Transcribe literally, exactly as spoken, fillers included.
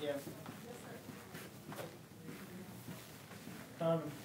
Yes. Um,